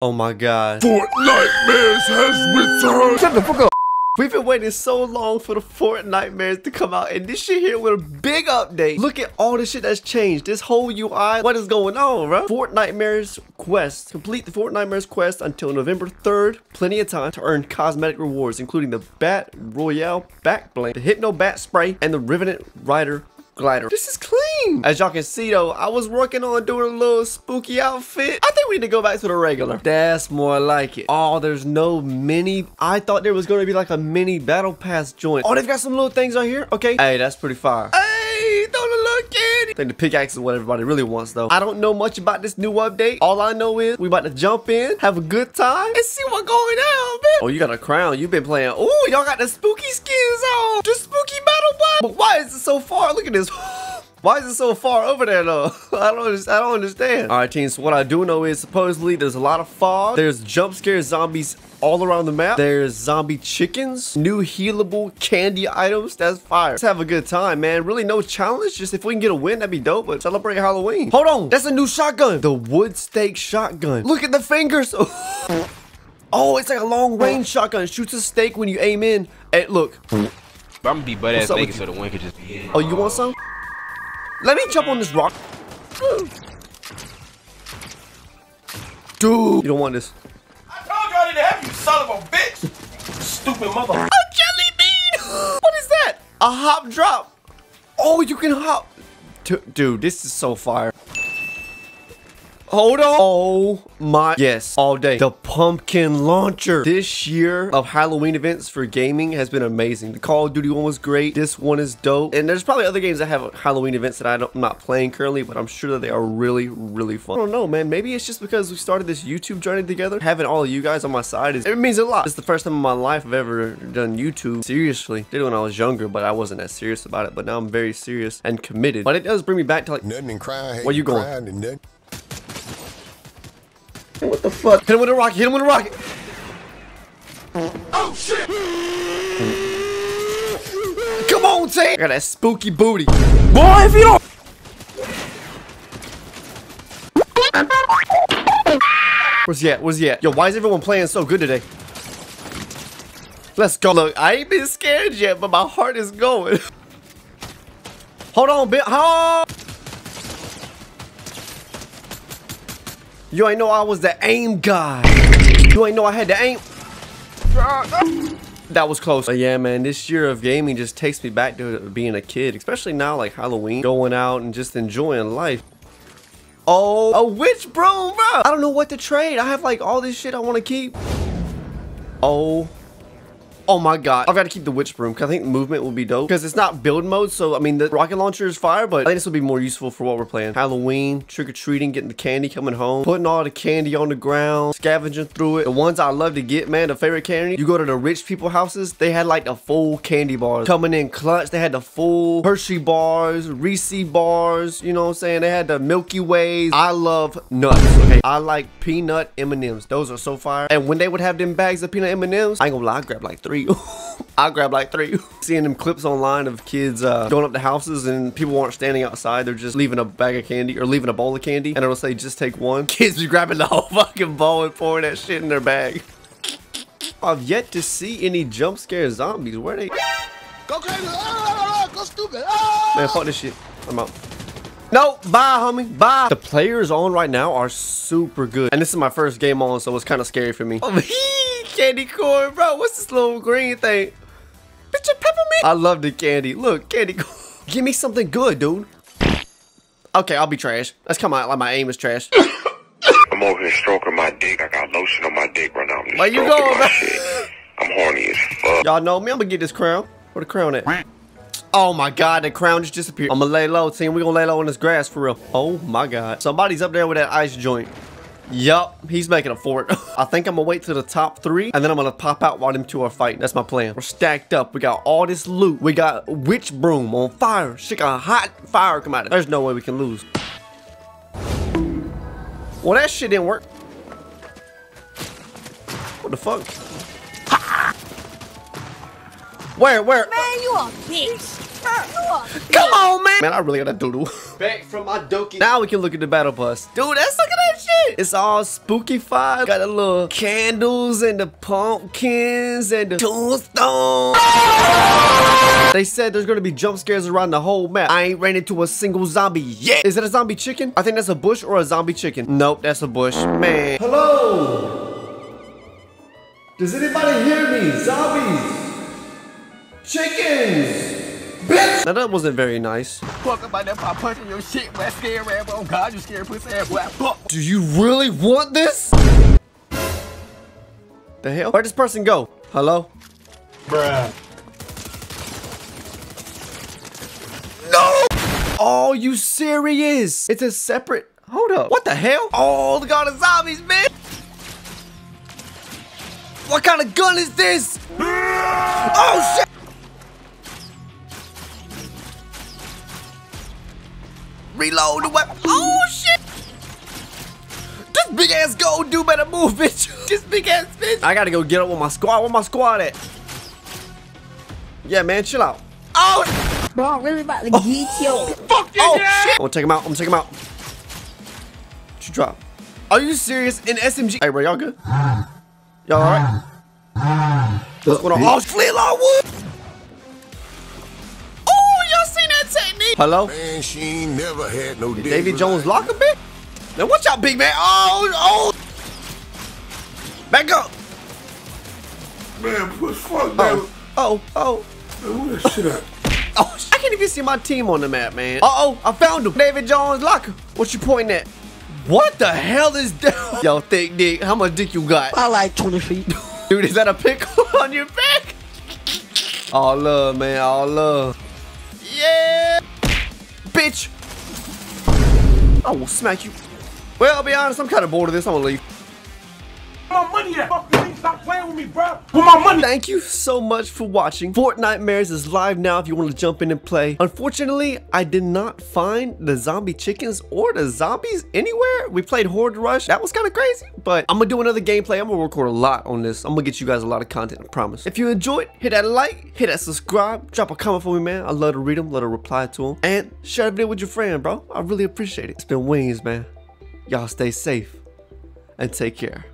Oh my god. Fortnitemares has returned! Shut the fuck up! We've been waiting so long for the Fortnitemares to come out, and this shit here with a big update. Look at all the shit that's changed. This whole UI. What is going on, bro? Fortnitemares quest. Complete the Fortnitemares quest until November 3rd. Plenty of time to earn cosmetic rewards, including the Bat Royale Backblank, the Hypno Bat Spray, and the Rivenit Rider glider. This is clean. As y'all can see though, I was working on doing a little spooky outfit. I think we need to go back to the regular. That's more like it. Oh, there's no mini. I thought there was going to be like a mini battle pass joint. Oh, they've got some little things on here. Okay. Hey, that's pretty fire. Hey, don't look at it. I think the pickaxe is what everybody really wants though. I don't know much about this new update. All I know is we about to jump in, have a good time, and see what's going down, man. Oh, you got a crown. You've been playing. Oh, y'all got the spooky skins on. The spooky battle pass. But why is it so far? Look at this. Why is it so far over there though? I don't understand. All right, team. So what I do know is supposedly there's a lot of fog. There's jump scare zombies all around the map. There's zombie chickens. New healable candy items. That's fire. Let's have a good time, man. Really no challenge. Just if we can get a win, that'd be dope. But celebrate Halloween. Hold on. That's a new shotgun. The wood stake shotgun. Look at the fingers. Oh, it's like a long range shotgun. Shoots a stake when you aim in. Hey, look. I'm gonna be butt ass naked so the wind could just be in. Oh, you want some? Let me jump on this rock. Dude, you don't want this. I told y'all didn't have you, son of a bitch. Stupid mother. A jelly bean. What is that? A hop drop. Oh, you can hop. Dude, this is so fire. Hold on. Oh my. Yes, all day. The pumpkin launcher. This year of Halloween events for gaming has been amazing. The Call of Duty one was great. This one is dope. And there's probably other games that have Halloween events that I'm not playing currently, but I'm sure that they are really, really fun. I don't know, man. Maybe it's just because we started this YouTube journey together. Having all of you guys on my side, it means a lot. It's the first time in my life I've ever done YouTube. Seriously. Did it when I was younger, but I wasn't as serious about it. But now I'm very serious and committed. But it does bring me back to like, nothing and crying. Where you going? What the fuck? Hit him with a rocket! Hit him with a rocket! Oh shit! Come on, team! I got that spooky booty, boy. If you don't, where's he at? Where's he at? Yo, why is everyone playing so good today? Let's go. Look, I ain't been scared yet, but my heart is going. Hold on, bitch. Oh! You ain't know I was the aim guy. You ain't know I had the aim. That was close. But yeah, man, this year of gaming just takes me back to being a kid, especially now, like Halloween, going out and just enjoying life. Oh, a witch broom, bro. I don't know what to trade. I have like all this shit I want to keep. Oh my god. I've got to keep the witch broom because I think movement will be dope because it's not build mode. So, I mean, the rocket launcher is fire, but I think this will be more useful for what we're playing. Halloween, trick-or-treating, getting the candy, coming home, putting all the candy on the ground, scavenging through it. The ones I love to get, man, the favorite candy. You go to the rich people houses, they had like the full candy bars. Coming in clutch, they had the full Hershey bars, Reese's bars, you know what I'm saying? They had the Milky Ways. I love nuts, okay? I like peanut M&Ms. Those are so fire. And when they would have them bags of peanut M&Ms, I ain't gonna lie, I grabbed like 3. I grab like 3. Seeing them clips online of kids going up to houses and people aren't standing outside. They're just leaving a bag of candy or leaving a bowl of candy. And it'll say, just take one. Kids be grabbing the whole fucking bowl and pouring that shit in their bag. I've yet to see any jump scare zombies. Where they? Go crazy. Ah, go stupid. Ah. Man, fuck this shit. I'm out. No, bye, homie, bye. The players on right now are super good. And this is my first game on, so it's kind of scary for me. Candy corn, bro. What's this little green thing? Bitch, a peppermint. I love the candy. Look, candy corn. Give me something good, dude. Okay, I'll be trash. Let's come out like my aim is trash. I'm over here stroking my dick. I got lotion on my dick right now. I'm just where you going, bro? Shit. I'm horny as fuck. Y'all know me. I'm gonna get this crown. Where the crown at? Oh my god, the crown just disappeared. I'm gonna lay low, team. We're gonna lay low on this grass for real. Oh my god. Somebody's up there with that ice joint. Yup, he's making a fort. I think I'm gonna wait to the top 3 and then I'm gonna pop out while them 2 are fighting. That's my plan. We're stacked up. We got all this loot. We got witch broom on fire. Shit, got hot fire come out of it. There's no way we can lose. Well, that shit didn't work. What the fuck? Ha! Where? Man, you a bitch. Come on, man. Man, I really gotta doodle. Back from my doki. Now we can look at the battle bus. Dude, let's look at that shit. it. It's all spooky-fied. Got the little candles and the pumpkins and the tombstones. They said there's gonna be jump scares around the whole map. I ain't ran into a single zombie yet. Is that a zombie chicken? I think that's a bush or a zombie chicken. Nope, that's a bush. Man. Hello? Does anybody hear me? Zombies! Chickens! Bitch! Now that wasn't very nice. Fuck about that by punching your shit, but scared ass, oh God, you scared pussy ass, boy. Fuck. Do you really want this? The hell? Where'd this person go? Hello? Bruh. No! Oh, you serious? It's a separate... Hold up. What the hell? Oh, look at all the zombies, man! What kind of gun is this? Oh shit! Reload the weapon. Oh shit! This big ass gold dude better move, bitch. This big ass bitch. I gotta go get up with my squad. Where my squad at? Yeah, man, chill out. Oh! Bro, I'm really about to get you. Fuck you! Oh shit! I'm gonna take him out. I'm gonna take him out. What you drop? Are you serious? In SMG? Hey, bro, y'all good? Y'all alright? What's going on? Oh, flea lawwood! Oh, y'all seen that technique? Hello? Man, she ain't never had no Davy Jones locker, bitch? Now, watch out, big man. Oh, oh! Back up! Man, what the fuck, man? Oh, oh. Man, what that shit up? Oh, I can't even see my team on the map, man. Uh-oh, I found him. Davy Jones locker. What you pointing at? What the hell is that? Yo, thick dick, how much dick you got? I like 20 feet. Dude, is that a pickle on your back? All love, man, all love. Yeah! Bitch! I will smack you. Well, I'll be honest, I'm kind of bored of this. I'm gonna leave. Where my money at? Fuck you, stop playing with me, bro. Where my money? Thank you so much for watching. Fortnitemares is live now if you want to jump in and play. Unfortunately, I did not find the zombie chickens or the zombies anywhere. We played Horde Rush. That was kind of crazy, but I'm going to do another gameplay. I'm going to record a lot on this. I'm going to get you guys a lot of content, I promise. If you enjoyed, hit that like, hit that subscribe, drop a comment for me, man. I love to read them, love to reply to them, and share the video with your friend, bro. I really appreciate it. It's been Wings, man. Y'all stay safe and take care.